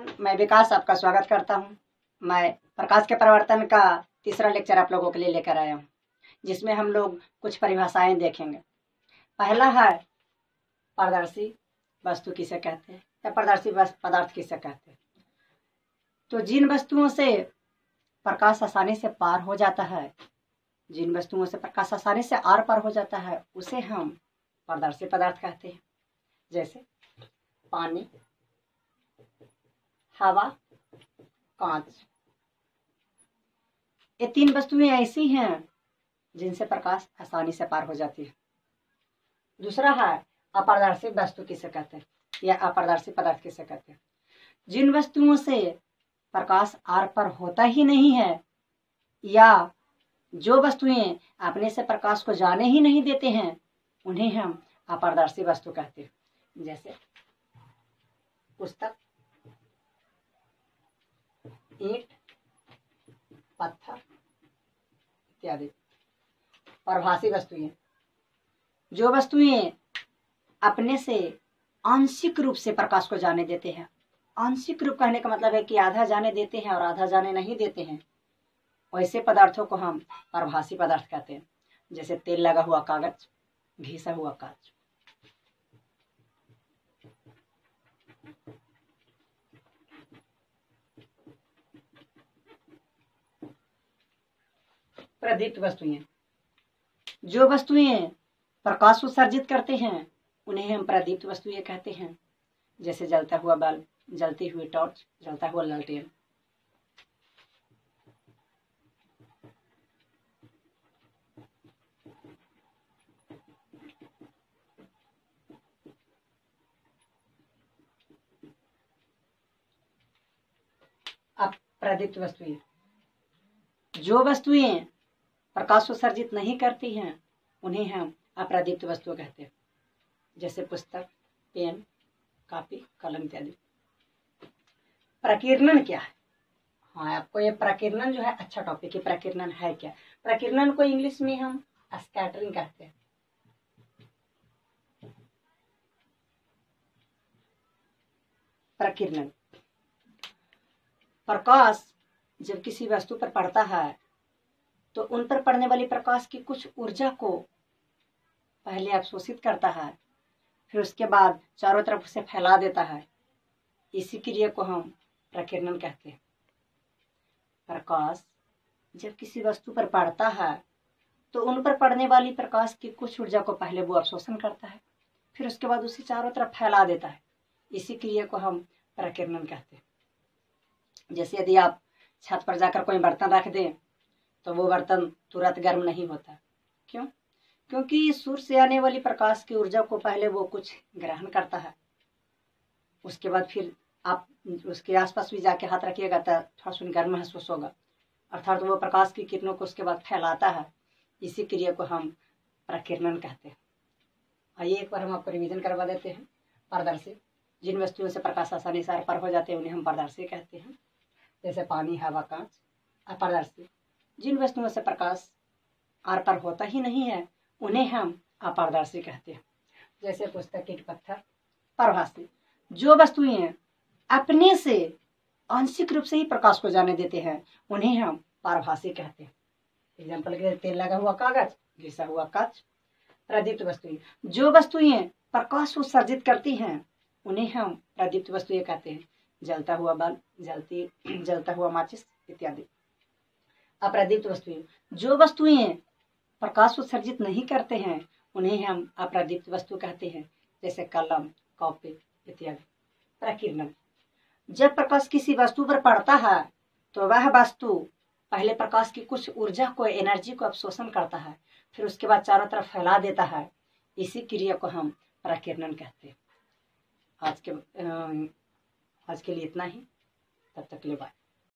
मैं विकास आपका स्वागत करता हूं। मैं प्रकाश के परिवर्तन का तीसरा लेक्चर आप लोगों के लिए लेकर आया हूं, जिसमें हम लोग कुछ परिभाषाएं देखेंगे। पहला है पारदर्शी वस्तु किसे कहते हैं या पारदर्शी पदार्थ किसे कहते हैं। तो जिन वस्तुओं से प्रकाश आसानी से पार हो जाता है, जिन वस्तुओं से प्रकाश आसानी से आर पार हो जाता है, उसे हम पारदर्शी पदार्थ कहते हैं। जैसे पानी, हवा, कांच, ये तीन वस्तुएं ऐसी हैं जिनसे प्रकाश आसानी से पार हो जाती है। दूसरा है अपारदर्शी वस्तु किसे कहते हैं या अपारदर्शी पदार्थ किसे कहते हैं। जिन वस्तुओं से प्रकाश आर पार होता ही नहीं है या जो वस्तुएं अपने से प्रकाश को जाने ही नहीं देते हैं, उन्हें हम अपारदर्शी वस्तु कहते हैं। जैसे पुस्तक, ईंट, पत्थर इत्यादि परभाषी वस्तुएं, जो वस्तुएं अपने से आंशिक रूप से प्रकाश को जाने देते हैं। आंशिक रूप कहने का मतलब है कि आधा जाने देते हैं और आधा जाने नहीं देते हैं, वैसे पदार्थों को हम परभाषी पदार्थ कहते हैं। जैसे तेल लगा हुआ कागज, घिसा हुआ कागज। प्रदीप्त वस्तुएं, जो वस्तुएं प्रकाश उत्सर्जित करते हैं, उन्हें हम प्रदीप्त वस्तुएं कहते हैं। जैसे जलता हुआ बल्ब, जलती हुई टॉर्च, जलता हुआ लालटेन। अब प्रदीप्त वस्तुएं, जो वस्तुएं प्रकाश उत्सर्जित नहीं करती हैं, उन्हें हम अप्रदीप्त वस्तु कहते हैं। जैसे पुस्तक, पेन, कॉपी, कलम इत्यादि। प्रकीर्णन क्या है? हाँ, आपको ये प्रकीर्णन जो है अच्छा टॉपिक है। प्रकीर्णन है क्या? प्रकीर्णन को इंग्लिश में हम स्कैटरिंग कहते हैं। प्रकीर्णन, प्रकाश जब किसी वस्तु पर पड़ता है तो उन पर पड़ने वाली प्रकाश की कुछ ऊर्जा को पहले अवशोषित करता है, फिर उसके बाद चारों तरफ उसे फैला देता है। इसी क्रिया को हम प्रकीर्णन कहते हैं। प्रकाश जब किसी वस्तु पर पड़ता है तो उन पर पड़ने वाली प्रकाश की कुछ ऊर्जा को पहले वो अवशोषण करता है, फिर उसके बाद उसे चारों तरफ फैला देता है। इसी क्रिया को हम प्रकीर्णन कहते हैं। जैसे यदि आप छत पर जाकर कोई बर्तन रख दें तो वो बर्तन तुरंत गर्म नहीं होता। क्यों? क्योंकि सूर्य से आने वाली प्रकाश की ऊर्जा को पहले वो कुछ ग्रहण करता है, उसके बाद फिर आप उसके आसपास भी जाके हाथ रखिएगा तो थोड़ा सा गर्म महसूस होगा, अर्थात वो प्रकाश की किरणों को उसके बाद फैलाता है। इसी क्रिया को हम प्रकीर्णन कहते हैं। आइए एक बार हम आपको रिवीजन करवा देते हैं। पारदर्शी, जिन वस्तुओं से प्रकाश आसानी से आर पार हो जाते हैं, उन्हें हम पारदर्शी कहते हैं। जैसे पानी, हवा, कांच। अपारदर्शी, जिन वस्तुओं से प्रकाश आर पार होता ही नहीं है, उन्हें हम अपारदर्शी कहते हैं। जैसे पुस्तक, ईंट, पत्थर। परभाषी, जो वस्तुएं अपने से आंशिक रूप से ही प्रकाश को जाने देते हैं, उन्हें हम पारभाषी कहते हैं। एग्जाम्पल के लिए तेल लगा हुआ कागज, घिसा हुआ कांच। प्रदीप्त वस्तुएं, जो वस्तुएं प्रकाश उत्सर्जित करती हैं, उन्हें हम प्रदीप्त वस्तुएं कहते हैं। जलता हुआ बल्ब, जलता हुआ माचिस इत्यादि। अप्रदीप्त वस्तुएं, जो वस्तुएं प्रकाश उत्सर्जित नहीं करते हैं, उन्हें हम अप्रदीप्त वस्तु कहते हैं। जैसे कलम, कॉपी इत्यादि। प्रकीर्णन, जब प्रकाश किसी वस्तु पर पड़ता है तो वह वस्तु पहले प्रकाश की कुछ ऊर्जा को, एनर्जी को अवशोषण करता है, फिर उसके बाद चारों तरफ फैला देता है। इसी क्रिया को हम प्रकीर्णन कहते हैं। आज के लिए इतना ही। तब तक के लिए बाय।